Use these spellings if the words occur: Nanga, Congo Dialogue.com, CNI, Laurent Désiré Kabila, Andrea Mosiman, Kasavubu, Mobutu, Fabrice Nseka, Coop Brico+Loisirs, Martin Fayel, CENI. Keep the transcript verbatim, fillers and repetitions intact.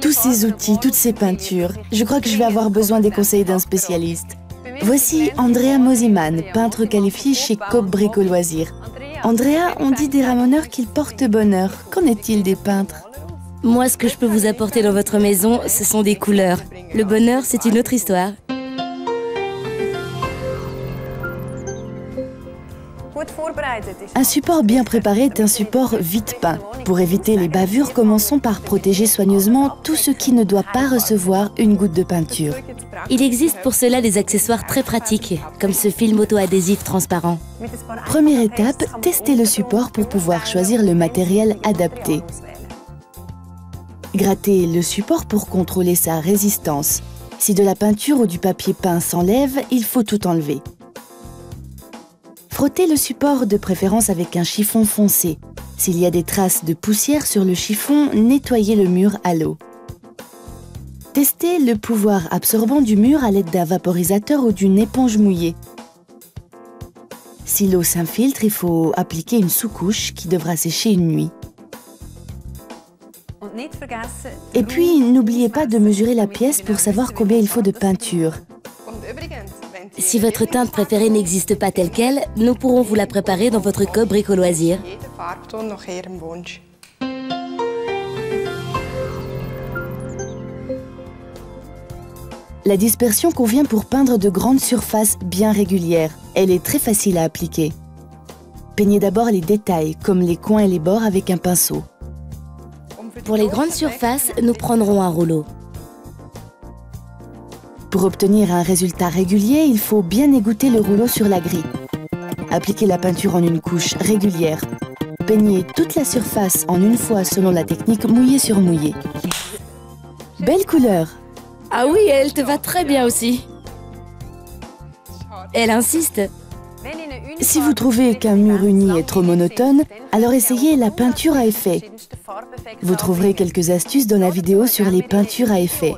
Tous ces outils, toutes ces peintures, je crois que je vais avoir besoin des conseils d'un spécialiste. Voici Andrea Mosiman, peintre qualifié chez Coop Brico+Loisirs. Andrea, on dit des ramoneurs qu'ils portent bonheur. Qu'en est-il des peintres? Moi, ce que je peux vous apporter dans votre maison, ce sont des couleurs. Le bonheur, c'est une autre histoire. Un support bien préparé est un support vite peint. Pour éviter les bavures, commençons par protéger soigneusement tout ce qui ne doit pas recevoir une goutte de peinture. Il existe pour cela des accessoires très pratiques, comme ce film auto-adhésif transparent. Première étape, tester le support pour pouvoir choisir le matériel adapté. Grattez le support pour contrôler sa résistance. Si de la peinture ou du papier peint s'enlève, il faut tout enlever. Frottez le support de préférence avec un chiffon foncé. S'il y a des traces de poussière sur le chiffon, nettoyez le mur à l'eau. Testez le pouvoir absorbant du mur à l'aide d'un vaporisateur ou d'une éponge mouillée. Si l'eau s'infiltre, il faut appliquer une sous-couche qui devra sécher une nuit. Et puis, n'oubliez pas de mesurer la pièce pour savoir combien il faut de peinture. Si votre teinte préférée n'existe pas telle qu'elle, nous pourrons vous la préparer dans votre Coop Brico+Loisirs. La dispersion convient pour peindre de grandes surfaces bien régulières. Elle est très facile à appliquer. Peignez d'abord les détails, comme les coins et les bords, avec un pinceau. Pour les grandes surfaces, nous prendrons un rouleau. Pour obtenir un résultat régulier, il faut bien égoutter le rouleau sur la grille. Appliquez la peinture en une couche régulière. Peignez toute la surface en une fois selon la technique mouillé sur mouillé. Belle couleur! Ah oui, elle te va très bien aussi. Elle insiste. Si vous trouvez qu'un mur uni est trop monotone, alors essayez la peinture à effet. Vous trouverez quelques astuces dans la vidéo sur les peintures à effet.